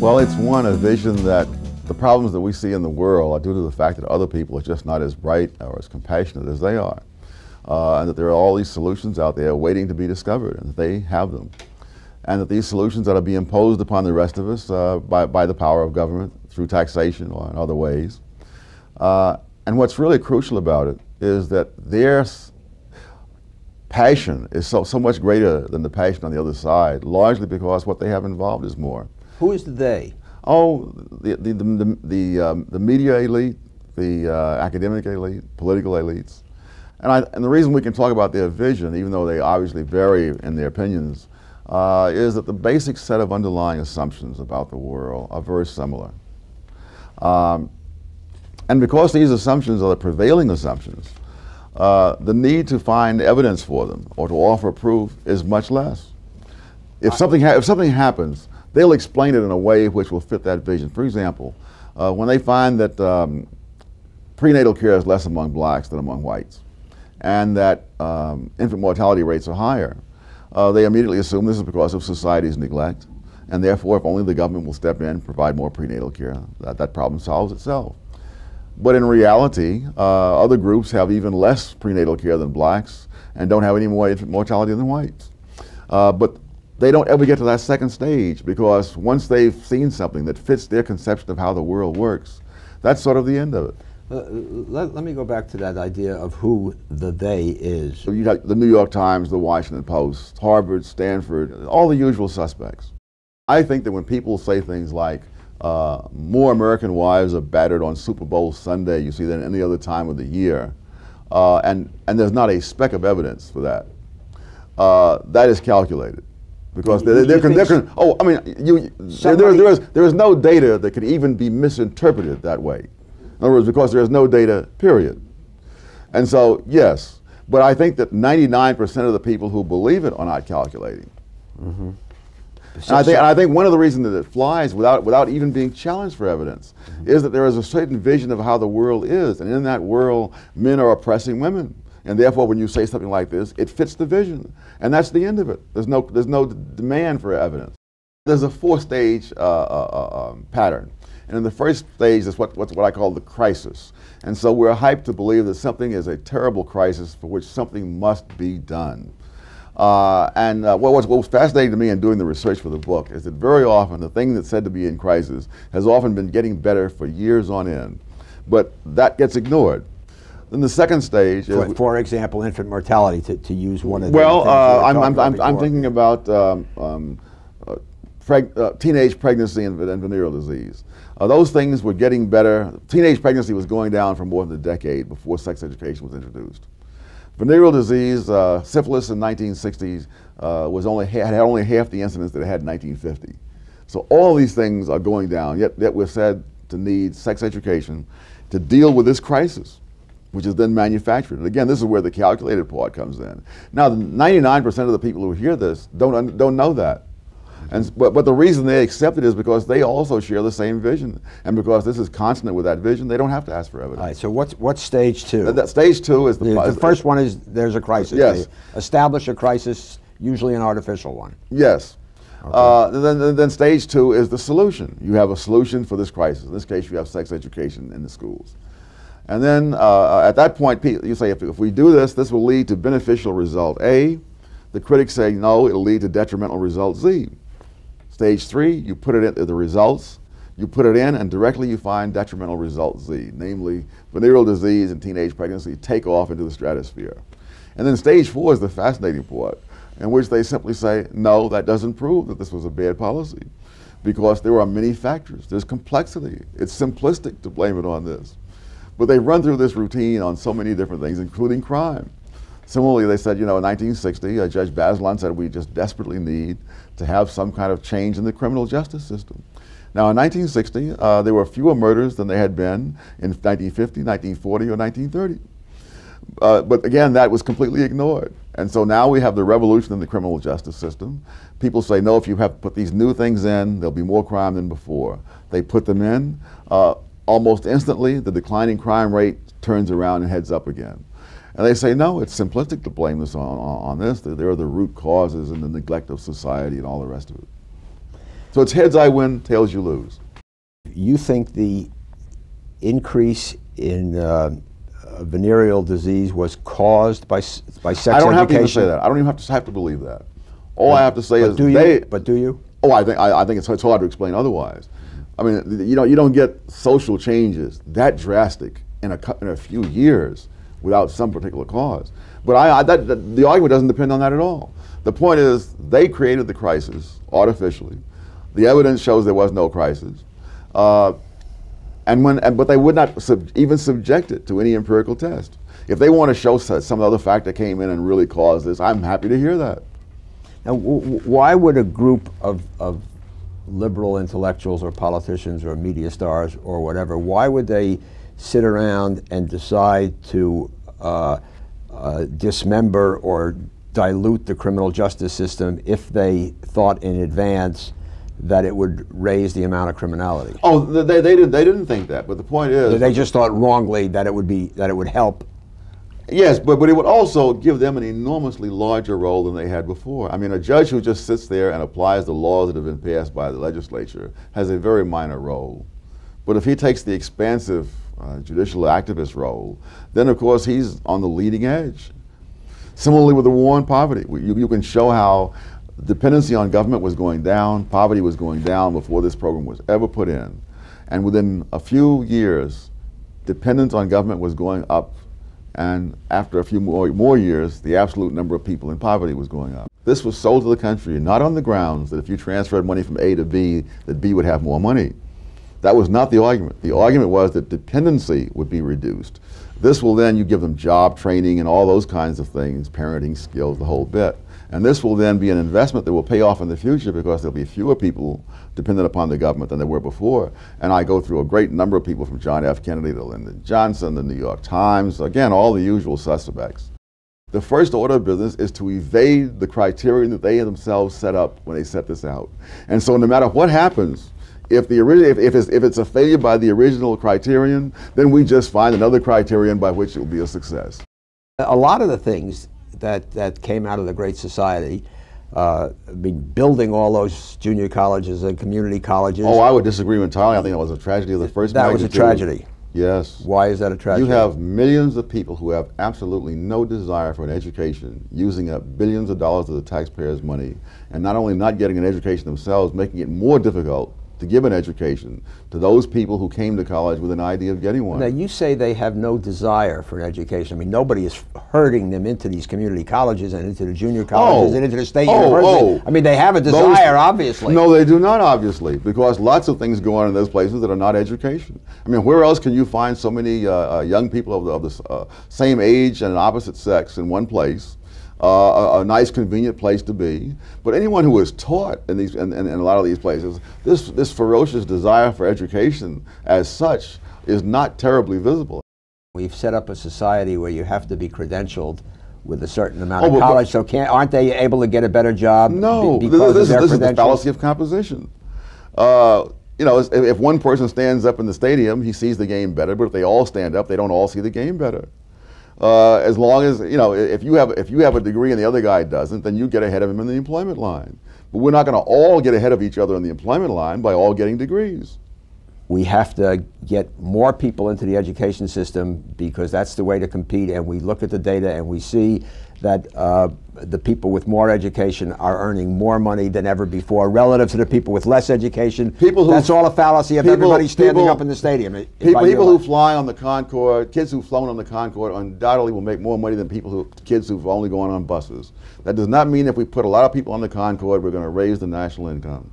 Well, it's a vision that the problems that we see in the world are due to the fact that other people are just not as bright or as compassionate as they are, and that there are all these solutions out there waiting to be discovered, and that they have them, and that these solutions that are being imposed upon the rest of us by the power of government through taxation or in other ways. And what's really crucial about it is that their passion is so much greater than the passion on the other side, largely because what they have involved is more. Who is the they? Oh, the media elite, the academic elite, political elites. And the reason we can talk about their vision, even though they obviously vary in their opinions, is that the basic set of underlying assumptions about the world are very similar. And because these assumptions are the prevailing assumptions, the need to find evidence for them or to offer proof is much less. If something happens, they'll explain it in a way which will fit that vision. For example, when they find that prenatal care is less among blacks than among whites, and that infant mortality rates are higher, they immediately assume this is because of society's neglect, and therefore if only the government will step in and provide more prenatal care, that problem solves itself. But in reality, other groups have even less prenatal care than blacks and don't have any more infant mortality than whites. But they don't ever get to that second stage, because once they've seen something that fits their conception of how the world works, that's sort of the end of it. Let me go back to that idea of who the they is. So you got the New York Times, the Washington Post, Harvard, Stanford, all the usual suspects. I think that when people say things like, more American wives are battered on Super Bowl Sunday, you see, than any other time of the year, and there's not a speck of evidence for that, that is calculated. Because there is no data that could even be misinterpreted that way. In other words, because there is no data, period. And so, yes, but I think that 99% of the people who believe it are not calculating. Mm-hmm. And I think one of the reasons that it flies without even being challenged for evidence is that there is a certain vision of how the world is, and in that world, men are oppressing women. And therefore, when you say something like this, it fits the vision, and that's the end of it. There's no demand for evidence. There's a four-stage pattern, and in the first stage is what I call the crisis. And so we're hyped to believe that something is a terrible crisis for which something must be done. What was fascinating to me in doing the research for the book is that very often the thing that's said to be in crisis has often been getting better for years on end, but that gets ignored. Then the second stage is, for example, infant mortality, to use one of the I'm thinking about teenage pregnancy and venereal disease. Those things were getting better. Teenage pregnancy was going down for more than a decade before sex education was introduced. Venereal disease, syphilis in the 1960s had only half the incidence that it had in 1950. So all these things are going down, yet we're said to need sex education to deal with this crisis, which is then manufactured. And again, this is where the calculated part comes in. Now, 99% of the people who hear this don't know that. And, but the reason they accept it is because they also share the same vision. And because this is consonant with that vision, they don't have to ask for evidence. All right, so what's stage two? Stage two is the first one is there's a crisis. Yes. They establish a crisis, usually an artificial one. Yes. Okay. Then stage two is the solution. You have a solution for this crisis. In this case, you have sex education in the schools. And then at that point, you say, if we do this, this will lead to beneficial result A. The critics say, no, it'll lead to detrimental result Z. Stage three, you put it in the results, you put it in, and directly you find detrimental result Z, namely venereal disease and teenage pregnancy take off into the stratosphere. And then stage four is the fascinating part, in which they simply say, no, that doesn't prove that this was a bad policy, because there are many factors. There's complexity. It's simplistic to blame it on this. But they run through this routine on so many different things, including crime. Similarly, they said, you know, in 1960, Judge Bazelon said we just desperately need to have some kind of change in the criminal justice system. Now, in 1960, there were fewer murders than there had been in 1950, 1940, or 1930. But again, that was completely ignored. And so now we have the revolution in the criminal justice system. People say, no, if you have put these new things in, there'll be more crime than before. They put them in. Almost instantly, the declining crime rate turns around and heads up again. And they say, no, it's simplistic to blame this on this. There are the root causes and the neglect of society and all the rest of it. So it's heads I win, tails you lose. You think the increase in venereal disease was caused by sex education? I don't have to even say that. I don't even have to believe that. All I have to say is do you? Oh, I think it's hard to explain otherwise. I mean, you know, you don't get social changes that drastic in a few years without some particular cause. But the argument doesn't depend on that at all. The point is, they created the crisis artificially. The evidence shows there was no crisis. But they would not even subject it to any empirical test. If they want to show some other factor came in and really caused this, I'm happy to hear that. Now, why would a group of liberal intellectuals or politicians or media stars or whatever, why would they sit around and decide to dismember or dilute the criminal justice system if they thought in advance that it would raise the amount of criminality? Oh, they didn't think that, but the point is... They just thought wrongly that it would help. Yes, but it would also give them an enormously larger role than they had before. I mean, a judge who just sits there and applies the laws that have been passed by the legislature has a very minor role. But if he takes the expansive judicial activist role, then of course he's on the leading edge. Similarly with the war on poverty, you can show how dependency on government was going down, poverty was going down before this program was ever put in. And within a few years, dependence on government was going up, and after a few more years, the absolute number of people in poverty was going up. This was sold to the country, not on the grounds that if you transferred money from A to B, that B would have more money. That was not the argument. The argument was that dependency would be reduced. This will then, you give them job training and all those kinds of things, parenting skills, the whole bit. And this will then be an investment that will pay off in the future because there'll be fewer people dependent upon the government than there were before. And I go through a great number of people from John F. Kennedy to Lyndon Johnson, the New York Times, again, all the usual suspects. The first order of business is to evade the criterion that they themselves set up when they set this out. And so no matter what happens, if it's a failure by the original criterion, then we just find another criterion by which it will be a success. A lot of the things that came out of the Great Society, I mean, building all those junior colleges and community colleges. Oh, I would disagree entirely. I think that was a tragedy of the first magnitude. That was a tragedy. Yes. Why is that a tragedy? You have millions of people who have absolutely no desire for an education, using up billions of dollars of the taxpayers' money, and not only not getting an education themselves, making it more difficult to give an education to those people who came to college with an idea of getting one. Now, you say they have no desire for an education. I mean, nobody is herding them into these community colleges and into the junior colleges and into the state universities. I mean, they have a desire, obviously. No, they do not, obviously, because lots of things go on in those places that are not education. I mean, where else can you find so many young people of the same age and opposite sex in one place? A nice, convenient place to be. But anyone who is taught in a lot of these places, this ferocious desire for education as such is not terribly visible. We've set up a society where you have to be credentialed with a certain amount of college, so aren't they able to get a better job? No, this is the fallacy of composition. You know, if one person stands up in the stadium, he sees the game better, but if they all stand up, they don't all see the game better. As long as, you know, if you have a degree and the other guy doesn't, then you get ahead of him in the employment line. But we're not going to all get ahead of each other in the employment line by all getting degrees. We have to get more people into the education system because that's the way to compete, and we look at the data and we see that the people with more education are earning more money than ever before relative to the people with less education. That's all a fallacy of everybody standing up in the stadium. People who fly on the Concorde, kids who've flown on the Concorde undoubtedly will make more money than kids who've only gone on buses. That does not mean if we put a lot of people on the Concorde, we're going to raise the national income.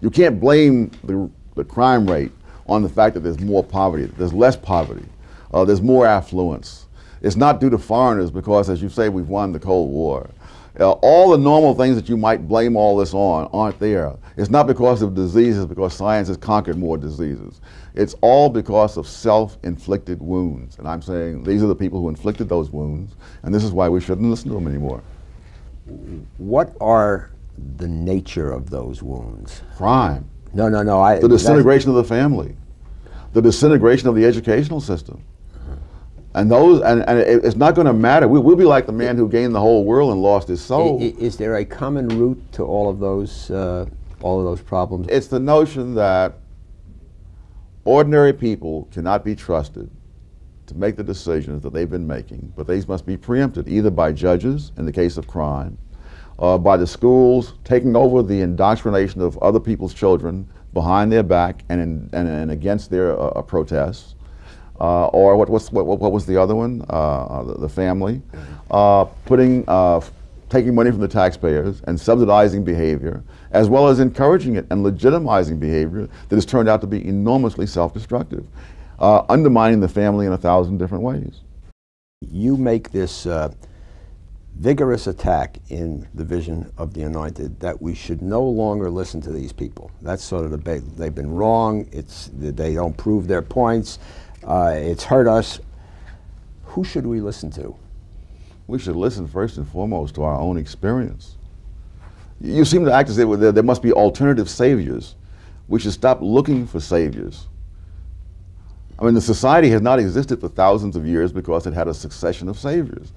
You can't blame the crime rate on the fact that there's more poverty, there's less poverty, there's more affluence. It's not due to foreigners because, as you say, we've won the Cold War. All the normal things that you might blame all this on aren't there. It's not because of diseases, because science has conquered more diseases. It's all because of self-inflicted wounds. And I'm saying these are the people who inflicted those wounds, and this is why we shouldn't listen to them anymore. What are the nature of those wounds? Crime. No. The disintegration of the family. The disintegration of the educational system. And those, and it's not going to matter. We'll be like the man who gained the whole world and lost his soul. Is there a common root to all of those problems? It's the notion that ordinary people cannot be trusted to make the decisions that they've been making, but these must be preempted either by judges, in the case of crime, by the schools taking over the indoctrination of other people's children behind their back and against their protests. Or what was the other one? The family. Taking money from the taxpayers and subsidizing behavior, as well as encouraging it and legitimizing behavior that has turned out to be enormously self-destructive, undermining the family in 1,000 different ways. You make this vigorous attack in The Vision of the Anointed that we should no longer listen to these people. That's sort of the debate. They've been wrong, they don't prove their points, it's hurt us. Who should we listen to? We should listen first and foremost to our own experience. You seem to act as if there must be alternative saviors. We should stop looking for saviors. I mean, the society has not existed for thousands of years because it had a succession of saviors.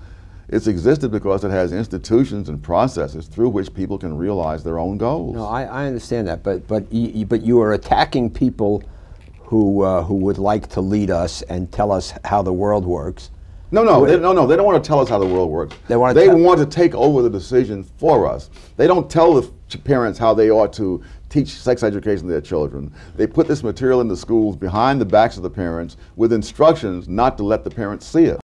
It's existed because it has institutions and processes through which people can realize their own goals. No, I understand that, but you are attacking people who would like to lead us and tell us how the world works. No, they don't want to tell us how the world works. They want to take over the decision for us. They don't tell the parents how they ought to teach sex education to their children. They put this material in the schools behind the backs of the parents with instructions not to let the parents see it.